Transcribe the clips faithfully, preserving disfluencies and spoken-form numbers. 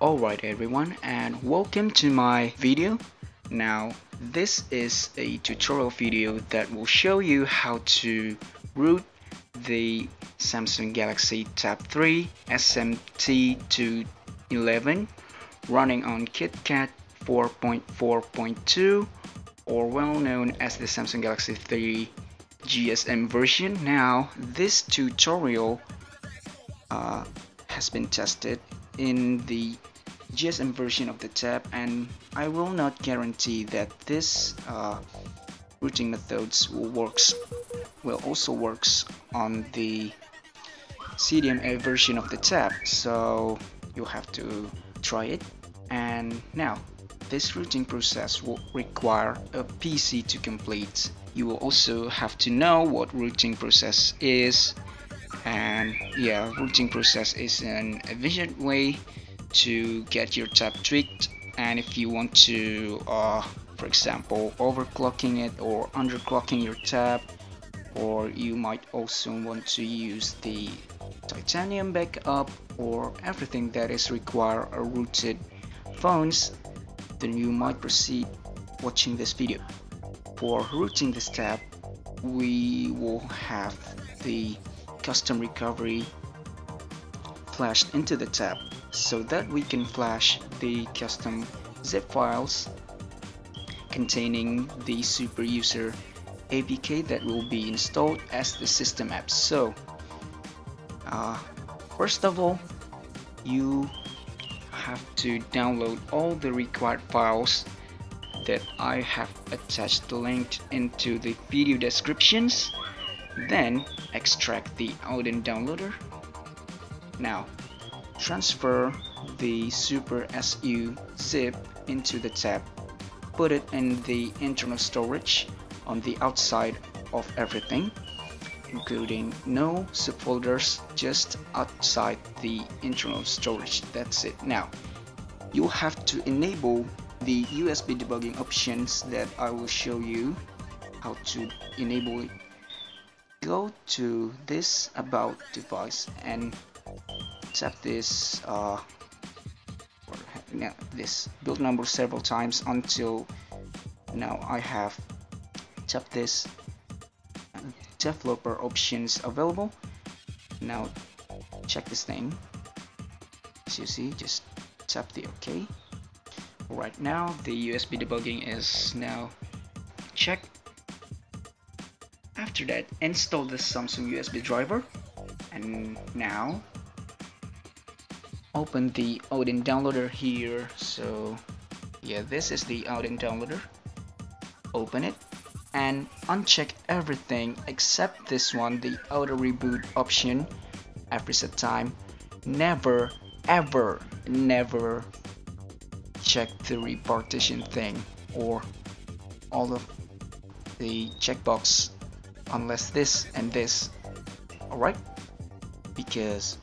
Alright everyone, and welcome to my video. Now this is a tutorial video that will show you how to root the Samsung Galaxy Tab three S M T two eleven running on KitKat four point four point two, or well known as the Samsung Galaxy three G S M version. Now this tutorial uh, has been tested in the G S M version of the tab, and I will not guarantee that this uh, routing methods will works will also works on the C D M A version of the tab, so you'll have to try it. And now this routing process will require a P C to complete. You will also have to know what routing process is. And yeah, routing process is an efficient way to get your tab tweaked, and if you want to uh, for example overclocking it or underclocking your tab, or you might also want to use the titanium backup or everything that is required are rooted phones, then you might proceed watching this video. For routing this tab, we will have the custom recovery flashed into the tab so that we can flash the custom zip files containing the SuperSU A P K that will be installed as the system app. So uh, first of all, you have to download all the required files that I have attached linked into the video descriptions, then extract the Odin downloader. Now transfer the SuperSU zip into the tab, put it in the internal storage on the outside of everything, including no subfolders, just outside the internal storage. That's it. Now you have to enable the U S B debugging options that I will show you how to enable it. Go to this about device and tap this uh, or, no, this build number several times until now. I have tapped this developer options available. Now check this thing, as you see, just tap the OK. Right now the U S B debugging is now checked. After that, install the Samsung U S B driver, and now open the Odin downloader here. So yeah, this is the Odin downloader. Open it and uncheck everything except this one, the auto reboot option every set time. Never ever never check the repartition thing or all of the checkbox unless this and this, alright? Because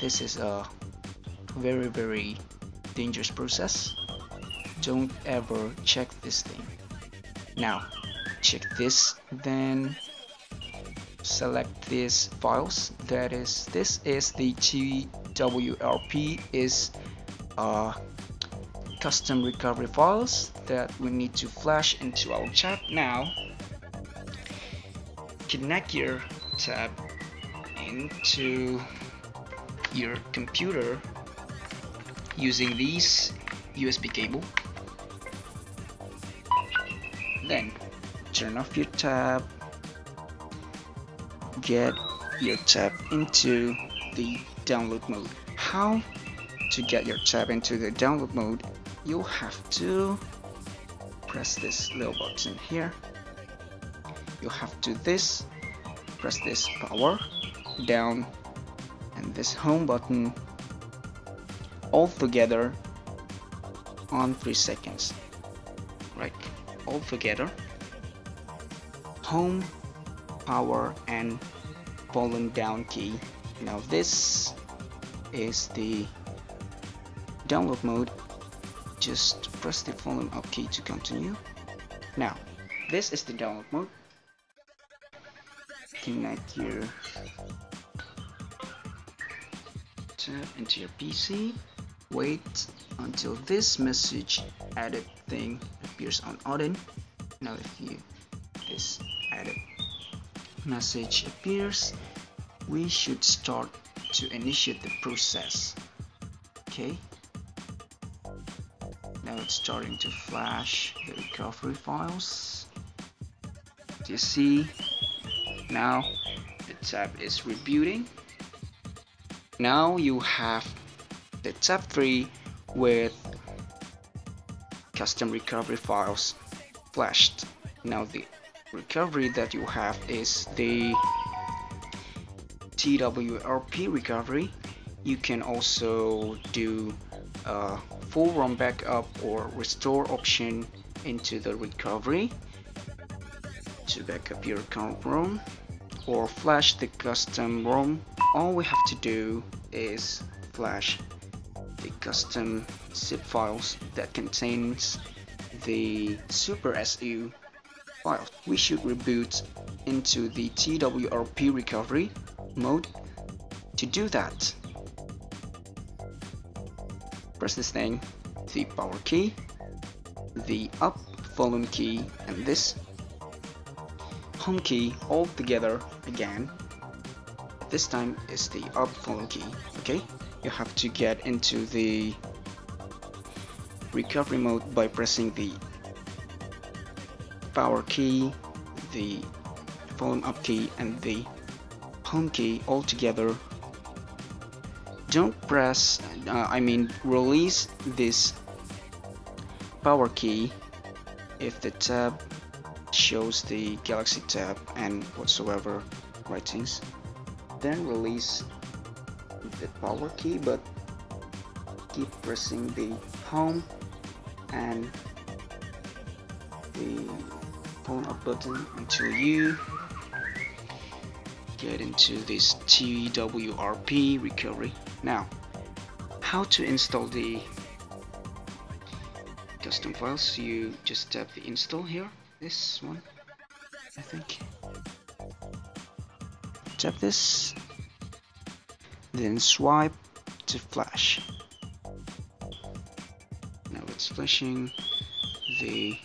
this is a very very dangerous process. Don't ever check this thing. Now check this, then select these files. That is, this is the T W R P, is uh, custom recovery files that we need to flash into our tab. Now connect your tab into your computer using this U S B cable, then turn off your tab, get your tab into the download mode. How to get your tab into the download mode? You'll have to press this little button here. You have to this press this power down and this home button all together on three seconds, right? All together, home, power, and volume down key. Now this is the download mode. Just press the volume up key to continue. Now this is the download mode. Connect your tab into your P C. Wait until this message added thing appears on Odin. Now if you this added message appears, we should start to initiate the process. Okay, now it's starting to flash the recovery files. Do you see? Now the tab is rebooting. Now you have the tab three with custom recovery files flashed. Now the recovery that you have is the T W R P recovery. You can also do a full ROM backup or restore option into the recovery to back up your current ROM or flash the custom ROM. All we have to do is flash the custom zip files that contains the SuperSU file. We should reboot into the T W R P recovery mode. To do that, press this thing, the power key, the up volume key, and this home key all together again. This time is the up volume key. Okay, you have to get into the recovery mode by pressing the power key, the volume up key, and the home key all together. Don't press, uh, I mean release this power key if the tab shows the Galaxy Tab and whatsoever writings. Then release the power key, but keep pressing the home and the phone up button until you get into this T W R P recovery. Now, how to install the custom files? You just tap the install here. This one, I think. Tap this, then swipe to flash. Now it's flashing the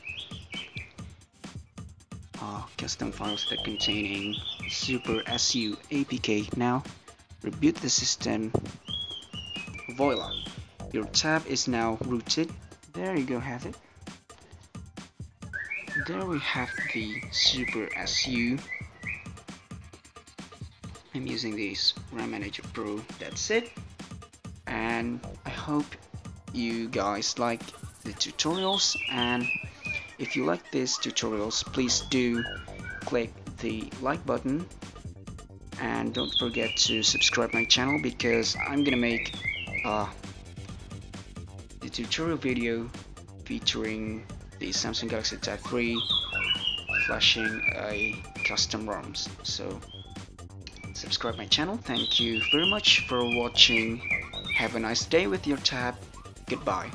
uh, custom files that containing SuperSU A P K. Now reboot the system. Voila, your tab is now rooted. There you go, have it. There we have the SuperSU. I'm using this RAM Manager Pro. That's it, and I hope you guys like the tutorials, and if you like these tutorials, please do click the like button, and don't forget to subscribe my channel, because I'm gonna make uh, the tutorial video featuring the Samsung Galaxy Tab three flashing a custom ROMs. So subscribe my channel. Thank you very much for watching. Have a nice day with your tab. Goodbye.